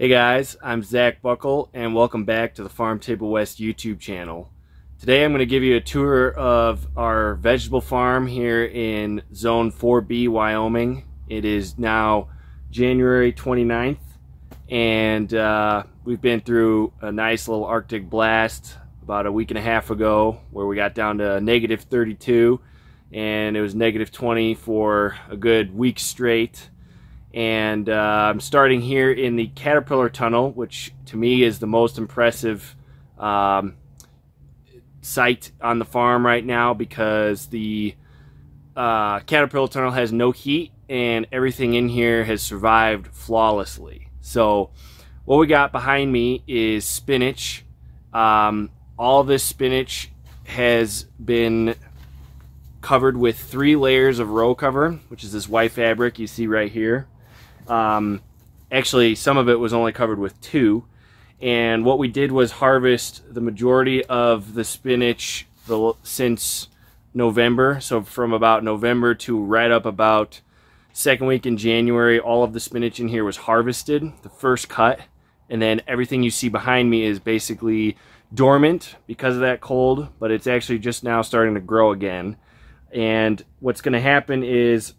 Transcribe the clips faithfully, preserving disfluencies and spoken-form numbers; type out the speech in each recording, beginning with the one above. Hey guys, I'm Zach Buckle and welcome back to the Farm Table West YouTube channel. Today I'm going to give you a tour of our vegetable farm here in Zone four B, Wyoming. It is now January twenty-ninth and uh, we've been through a nice little Arctic blast about a week and a half ago where we got down to negative thirty-two and it was negative twenty for a good week straight. And uh, I'm starting here in the caterpillar tunnel, which to me is the most impressive um, site on the farm right now, because the uh, caterpillar tunnel has no heat and everything in here has survived flawlessly. So what we got behind me is spinach. Um, all this spinach has been covered with three layers of row cover, which is this white fabric you see right here. Um, actually, some of it was only covered with two, and what we did was harvest the majority of the spinach the, since November. So from about November to right up about second week in January, all of the spinach in here was harvested, the first cut, and then everything you see behind me is basically dormant because of that cold, but it's actually just now starting to grow again. And what's going to happen is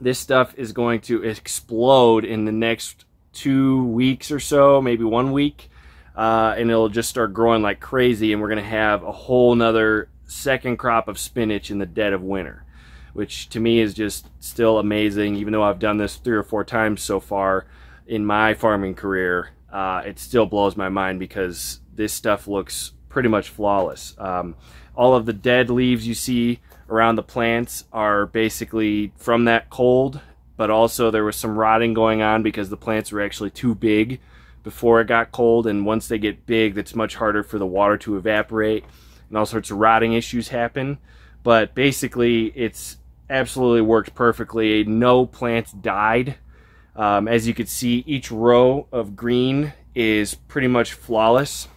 this stuff is going to explode in the next two weeks or so, maybe one week, uh, and it'll just start growing like crazy, and we're going to have a whole nother second crop of spinach in the dead of winter, which to me is just still amazing. Even though I've done this three or four times so far in my farming career, uh, it still blows my mind because this stuff looks pretty much flawless. Um, all of the dead leaves you see around the plants are basically from that cold, but also there was some rotting going on because the plants were actually too big before it got cold, and once they get big, that's much harder for the water to evaporate and all sorts of rotting issues happen. But basically it's absolutely worked perfectly. No plants died. Um, as you can see, each row of green is pretty much flawless.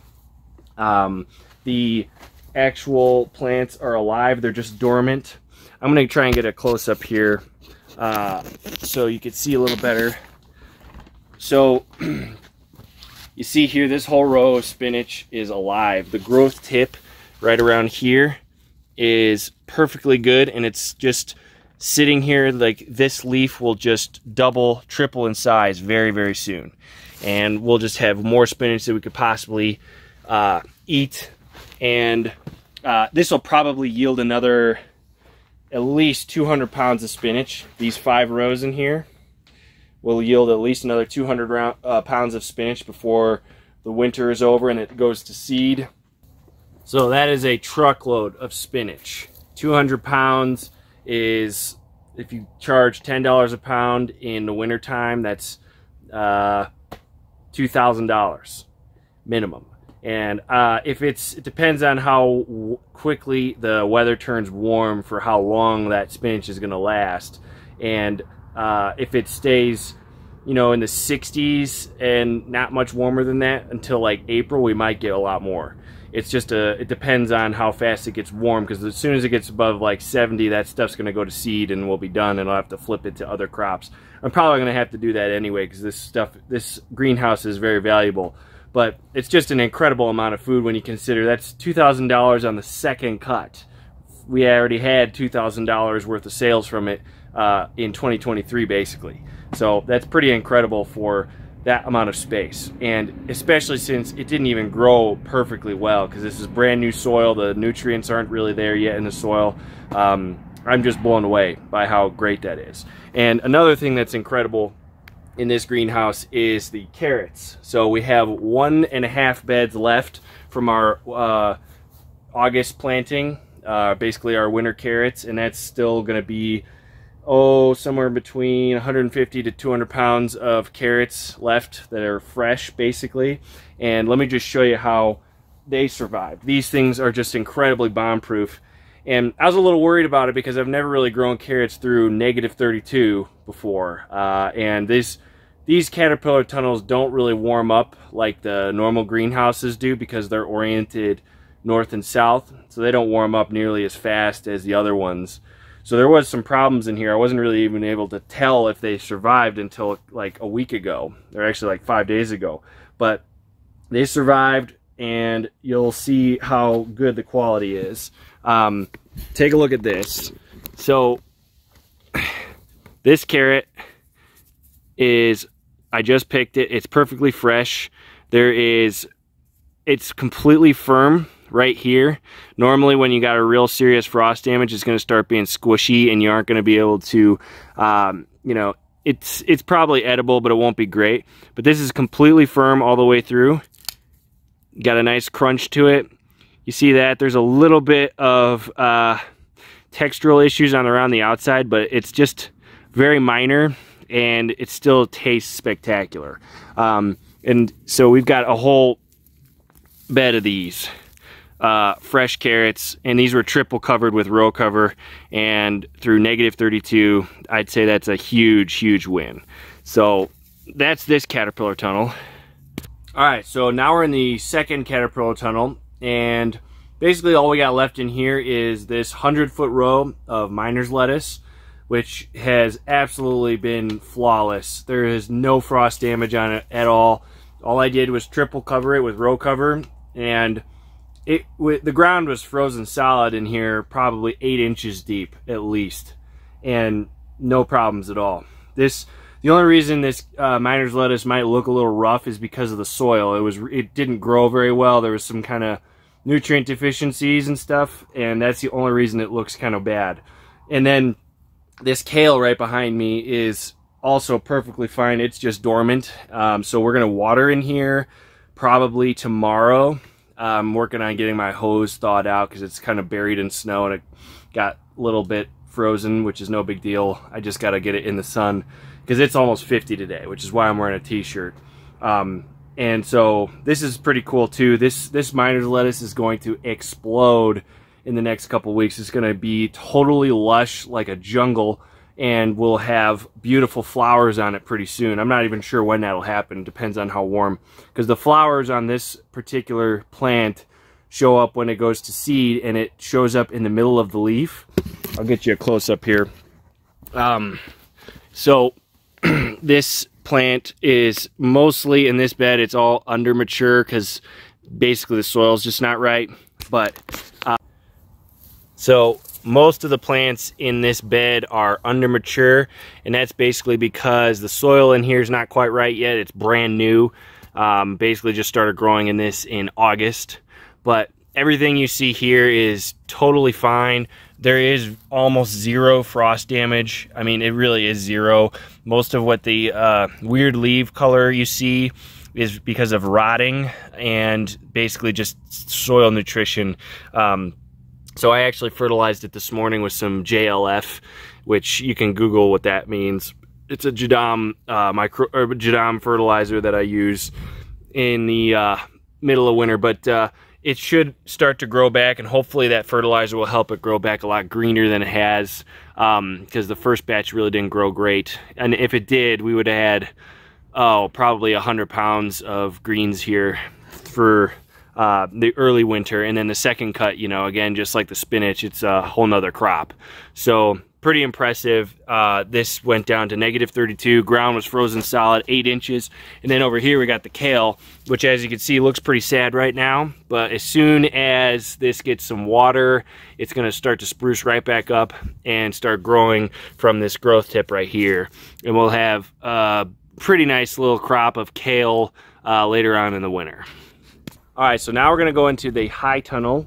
Um, the actual plants are alive, they're just dormant. I'm gonna try and get a close-up here uh, so you can see a little better. So you see here, this whole row of spinach is alive. The growth tip right around here is perfectly good, and it's just sitting here like this leaf will just double, triple in size very, very soon, and we'll just have more spinach that we could possibly uh, eat. And uh, this will probably yield another at least two hundred pounds of spinach. These five rows in here will yield at least another two hundred round, uh, pounds of spinach before the winter is over and it goes to seed. So that is a truckload of spinach. two hundred pounds is, if you charge ten dollars a pound in the winter time, that's uh, two thousand dollars minimum. And uh, if it's, it depends on how w quickly the weather turns warm for how long that spinach is going to last. And uh, if it stays, you know, in the sixties and not much warmer than that until like April, we might get a lot more. It's just a, it depends on how fast it gets warm, because as soon as it gets above like seventy, that stuff's going to go to seed and we'll be done, and I'll have to flip it to other crops. I'm probably going to have to do that anyway, because this stuff, this greenhouse is very valuable. But it's just an incredible amount of food when you consider that's two thousand dollars on the second cut. We already had two thousand dollars worth of sales from it uh, in twenty twenty-three, basically. So that's pretty incredible for that amount of space. And especially since it didn't even grow perfectly well, because this is brand new soil. The nutrients aren't really there yet in the soil. Um, I'm just blown away by how great that is. And another thing that's incredible in this greenhouse is the carrots. So we have one and a half beds left from our uh, August planting, uh, basically our winter carrots, and that's still gonna be, oh, somewhere between one hundred fifty to two hundred pounds of carrots left that are fresh, basically. And let me just show you how they survived. These things are just incredibly bomb-proof. And I was a little worried about it because I've never really grown carrots through negative thirty-two before. Uh, and this, these caterpillar tunnels don't really warm up like the normal greenhouses do, because they're oriented north and south. So they don't warm up nearly as fast as the other ones. So there was some problems in here. I wasn't really even able to tell if they survived until like a week ago. They're actually like five days ago. But they survived, and you'll see how good the quality is. Um, take a look at this. So this carrot is, I just picked it. It's perfectly fresh. There is, it's completely firm right here. Normally when you got a real serious frost damage, it's going to start being squishy and you aren't going to be able to, um, you know, it's, it's probably edible, but it won't be great. But this is completely firm all the way through. Got a nice crunch to it. You see that there's a little bit of uh, textural issues on around the outside, but it's just very minor and it still tastes spectacular. Um, and so we've got a whole bed of these. Uh, fresh carrots, and these were triple covered with row cover, and through negative thirty-two, I'd say that's a huge, huge win. So that's this caterpillar tunnel. All right, so now we're in the second caterpillar tunnel, and basically all we got left in here is this hundred foot row of miner's lettuce, which has absolutely been flawless. There is no frost damage on it at all. All I did was triple cover it with row cover, and It, the ground was frozen solid in here, probably eight inches deep at least, and no problems at all. This, the only reason this uh, miner's lettuce might look a little rough is because of the soil. It was, it didn't grow very well. There was some kind of nutrient deficiencies and stuff, and that's the only reason it looks kind of bad. And then this kale right behind me is also perfectly fine. It's just dormant. Um, so we're gonna water in here probably tomorrow. I'm working on getting my hose thawed out because it's kind of buried in snow and it got a little bit frozen, which is no big deal. I just got to get it in the sun because it's almost fifty today, which is why I'm wearing a t-shirt. Um, and so this is pretty cool too. This, this miner's lettuce is going to explode in the next couple weeks. It's going to be totally lush like a jungle, and we'll have beautiful flowers on it pretty soon. I'm not even sure when that'll happen. Depends on how warm, because the flowers on this particular plant show up when it goes to seed, and it shows up in the middle of the leaf. I'll get you a close up here. Um, so this plant is mostly in this bed. It's all under mature because basically the soil's just not right. But uh, so most of the plants in this bed are under mature, and that's basically because the soil in here is not quite right yet. It's brand new. Um, basically just started growing in this in August, but everything you see here is totally fine. There is almost zero frost damage. I mean, it really is zero. Most of what the uh, weird leaf color you see is because of rotting and basically just soil nutrition. Um, So I actually fertilized it this morning with some J L F, which you can Google what that means. It's a Jadam uh, micro or Jadam fertilizer that I use in the uh, middle of winter, but uh, it should start to grow back, and hopefully that fertilizer will help it grow back a lot greener than it has, because um, the first batch really didn't grow great. And if it did, we would have had oh probably one hundred pounds of greens here for Uh, the early winter. And then the second cut, you know, again, just like the spinach, it's a whole nother crop. So pretty impressive. Uh, this went down to negative thirty-two. Ground was frozen solid, eight inches. And then over here we got the kale, which as you can see looks pretty sad right now. But as soon as this gets some water, it's going to start to spruce right back up and start growing from this growth tip right here. And we'll have a pretty nice little crop of kale uh, later on in the winter. All right, so now we're gonna go into the high tunnel,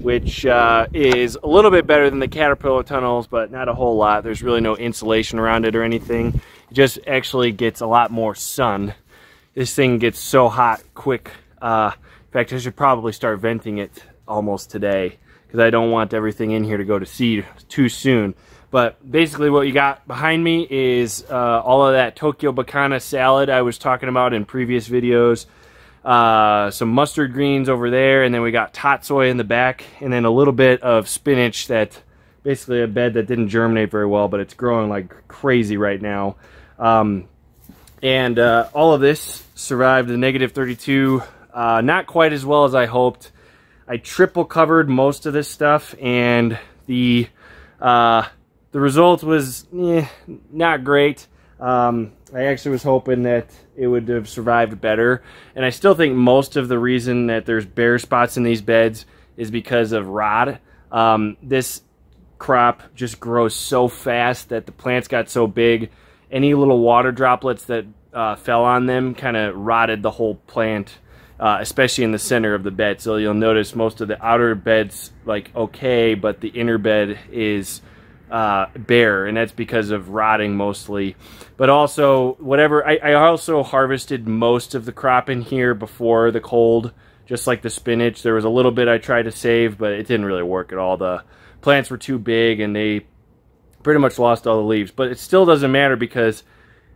which uh, is a little bit better than the caterpillar tunnels, but not a whole lot. There's really no insulation around it or anything. It just actually gets a lot more sun. This thing gets so hot quick. Uh, in fact, I should probably start venting it almost today because I don't want everything in here to go to seed too soon. But basically what you got behind me is uh, all of that Tokyo Bekana salad I was talking about in previous videos. Uh, some mustard greens over there, and then we got tatsoi in the back, and then a little bit of spinach that basically a bed that didn't germinate very well, but it's growing like crazy right now. Um, and uh, all of this survived the negative thirty-two, uh, not quite as well as I hoped. I triple covered most of this stuff, and the uh, The result was eh, not great. Um, I actually was hoping that it would have survived better. And I still think most of the reason that there's bare spots in these beds is because of rod. Um, this crop just grows so fast that the plants got so big, any little water droplets that uh, fell on them kind of rotted the whole plant, uh, especially in the center of the bed. So you'll notice most of the outer bed's like okay, but the inner bed is uh, bare, and that's because of rotting mostly. But also whatever, I, I also harvested most of the crop in here before the cold, just like the spinach. There was a little bit I tried to save, but it didn't really work at all. The plants were too big and they pretty much lost all the leaves. But it still doesn't matter because,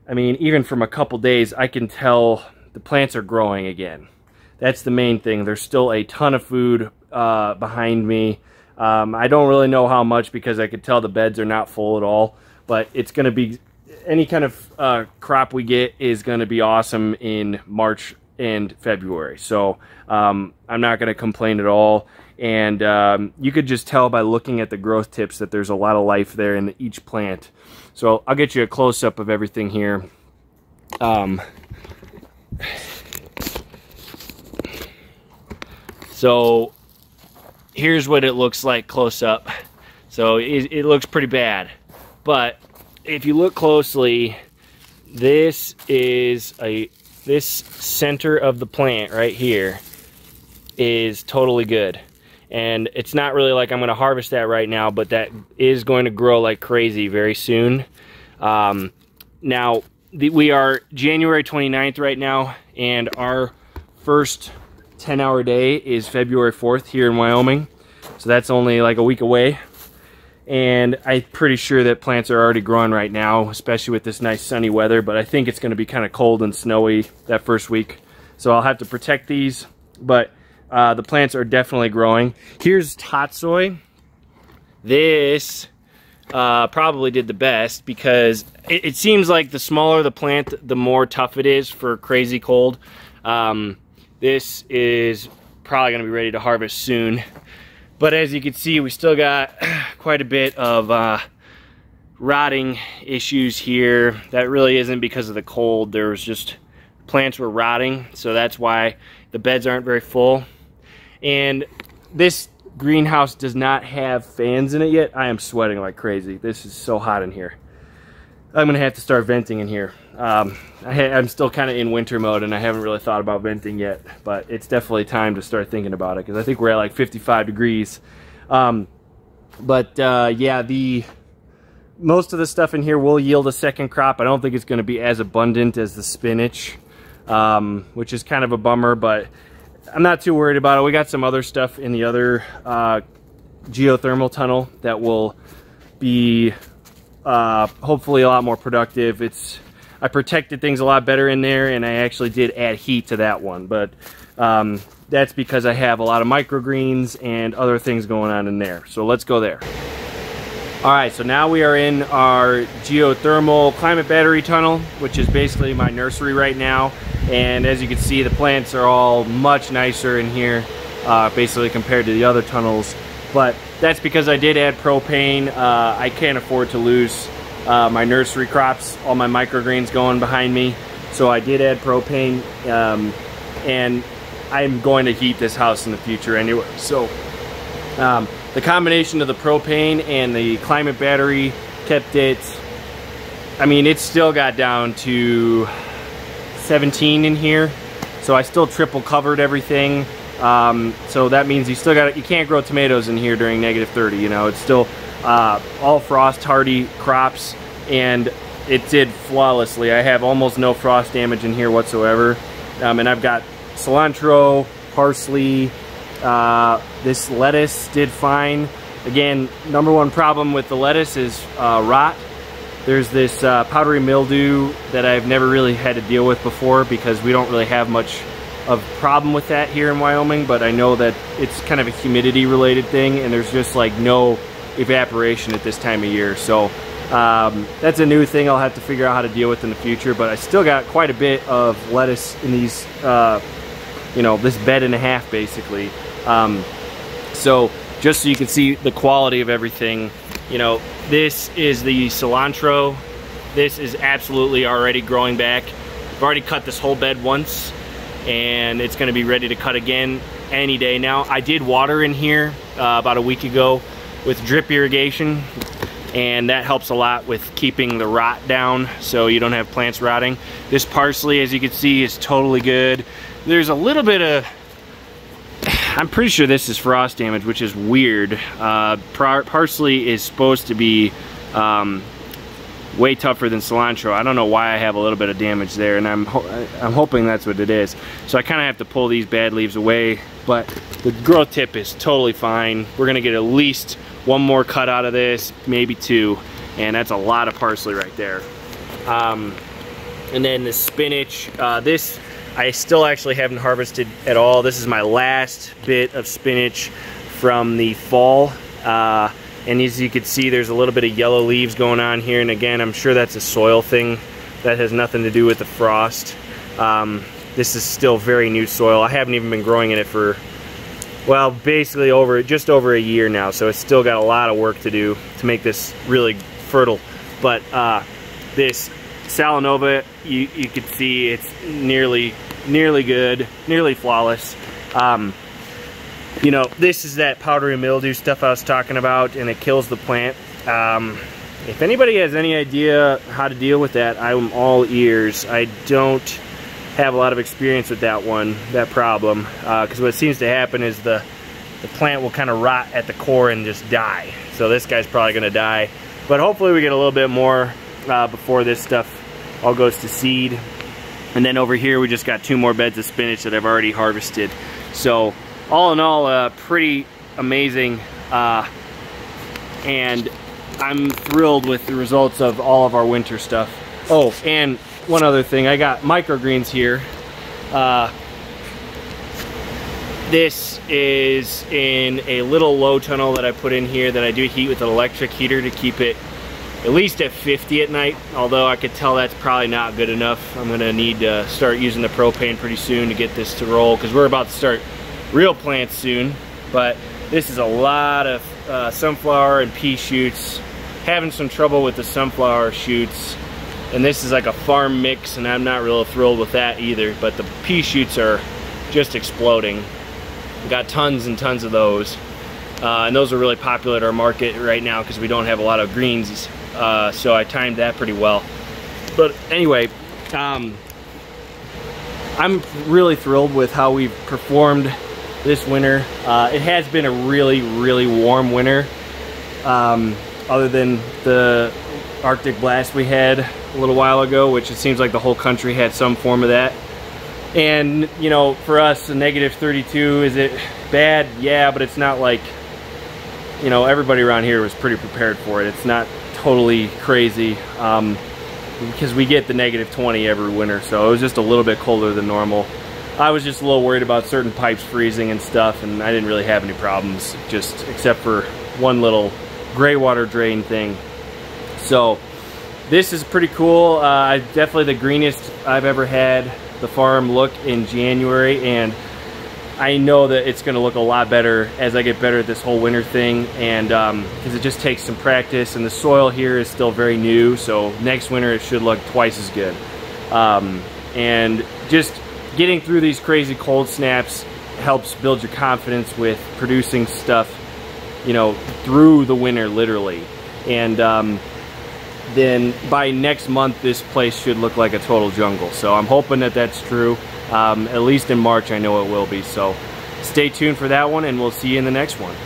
I mean, even from a couple days, I can tell the plants are growing again. That's the main thing. There's still a ton of food uh, behind me. Um, I don't really know how much because I could tell the beds are not full at all. But it's going to be, any kind of uh, crop we get is going to be awesome in March and February. So um, I'm not going to complain at all. And um, you could just tell by looking at the growth tips that there's a lot of life there in each plant. So I'll get you a close-up of everything here. Um, so here's what it looks like close-up. So it, it looks pretty bad. But if you look closely, this is a this center of the plant right here is totally good. And it's not really like I'm going to harvest that right now, but that is going to grow like crazy very soon. Um, now, the, we are January twenty-ninth right now, and our first ten hour day is February fourth here in Wyoming. So that's only like a week away. And I'm pretty sure that plants are already growing right now, especially with this nice sunny weather. But I think it's going to be kind of cold and snowy that first week. So I'll have to protect these. But Uh, the plants are definitely growing. Here's hot soy. This uh, probably did the best because it, it seems like the smaller the plant, the more tough it is for crazy cold. Um, this is probably going to be ready to harvest soon. But as you can see, we still got quite a bit of uh, rotting issues here. That really isn't because of the cold. There was just plants were rotting, so that's why the beds aren't very full. And this greenhouse does not have fans in it yet. I am sweating like crazy. This is so hot in here. I'm gonna have to start venting in here. Um, I I'm still kind of in winter mode and I haven't really thought about venting yet, but it's definitely time to start thinking about it because I think we're at like fifty-five degrees. Um, but uh, yeah, the most of the stuff in here will yield a second crop. I don't think it's gonna be as abundant as the spinach, um, which is kind of a bummer, but I'm not too worried about it. We got some other stuff in the other uh, geothermal tunnel that will be uh, hopefully a lot more productive. It's I protected things a lot better in there, and I actually did add heat to that one, but um, that's because I have a lot of microgreens and other things going on in there. So let's go there. All right, so now we are in our geothermal climate battery tunnel, which is basically my nursery right now. And as you can see, the plants are all much nicer in here, uh, basically compared to the other tunnels. But that's because I did add propane. Uh, I can't afford to lose uh, my nursery crops, all my microgreens going behind me. So I did add propane, um, and I'm going to heat this house in the future anyway. So. Um, The combination of the propane and the climate battery kept it, I mean, it still got down to seventeen in here. So I still triple covered everything. Um, so that means you still got, you can't grow tomatoes in here during negative thirty, you know, it's still uh, all frost hardy crops, and it did flawlessly. I have almost no frost damage in here whatsoever. Um, and I've got cilantro, parsley, uh this lettuce did fine. Again, number one problem with the lettuce is uh rot. There's this uh powdery mildew that I've never really had to deal with before because we don't really have much of a problem with that here in Wyoming, but I know that it's kind of a humidity related thing, and there's just like no evaporation at this time of year. So um that's a new thing I'll have to figure out how to deal with in the future. But I still got quite a bit of lettuce in these uh you know, this bed and a half basically. Um, so just so you can see the quality of everything, you know, This is the cilantro. This is absolutely already growing back. I've already cut this whole bed once, and it's gonna be ready to cut again any day now. I did water in here uh, about a week ago with drip irrigation, and that helps a lot with keeping the rot down so you don't have plants rotting. This parsley, as you can see, is totally good. There's a little bit of, I'm pretty sure this is frost damage, which is weird. Uh, par parsley is supposed to be um, way tougher than cilantro. I don't know why I have a little bit of damage there, and I'm, ho I'm hoping that's what it is. So I kind of have to pull these bad leaves away, but the growth tip is totally fine. We're gonna get at least one more cut out of this, maybe two, and that's a lot of parsley right there. Um, and then the spinach, uh, this, I still actually haven't harvested at all. This is my last bit of spinach from the fall. Uh, and as you can see, there's a little bit of yellow leaves going on here. And again, I'm sure that's a soil thing. That has nothing to do with the frost. Um, this is still very new soil. I haven't even been growing in it for, well, basically over just over a year now. So it's still got a lot of work to do to make this really fertile. But uh, this Salanova, you, you can see it's nearly nearly good, nearly flawless. Um, you know, this is that powdery mildew stuff I was talking about, and it kills the plant. Um, if anybody has any idea how to deal with that, I'm all ears. I don't have a lot of experience with that one, that problem, because uh, what seems to happen is the, the plant will kind of rot at the core and just die. So this guy's probably going to die. But hopefully we get a little bit more uh, before this stuff all goes to seed. And then over here we just got two more beds of spinach that I've already harvested. So all in all, uh, pretty amazing, uh, and I'm thrilled with the results of all of our winter stuff. Oh, and one other thing, I got microgreens here. Uh, this is in a little low tunnel that I put in here that I do heat with an electric heater to keep it at least at fifty at night, although I could tell that's probably not good enough. I'm gonna need to start using the propane pretty soon to get this to roll, because we're about to start real plants soon. But this is a lot of uh, sunflower and pea shoots. Having some trouble with the sunflower shoots, and this is like a farm mix, and I'm not real thrilled with that either, but the pea shoots are just exploding. We've got tons and tons of those, uh, and those are really popular at our market right now because we don't have a lot of greens. Uh, so I timed that pretty well. But anyway, um, I'm really thrilled with how we've performed this winter. Uh, it has been a really, really warm winter. Um, other than the Arctic blast we had a little while ago, which it seems like the whole country had some form of that. And, you know, for us, a negative thirty-two, is it bad? Yeah, but it's not like, you know, everybody around here was pretty prepared for it. It's not totally crazy, um, because we get the negative twenty every winter, so it was just a little bit colder than normal. I was just a little worried about certain pipes freezing and stuff, and I didn't really have any problems, just except for one little gray water drain thing. So this is pretty cool. Uh, definitely the greenest I've ever had the farm look in January, and I know that it's gonna look a lot better as I get better at this whole winter thing, and because um, it just takes some practice, and the soil here is still very new, so next winter it should look twice as good. Um, and just getting through these crazy cold snaps helps build your confidence with producing stuff, you know, through the winter literally. And um, then by next month this place should look like a total jungle, so I'm hoping that that's true. Um, at least in March, I know it will be. So stay tuned for that one, and we'll see you in the next one.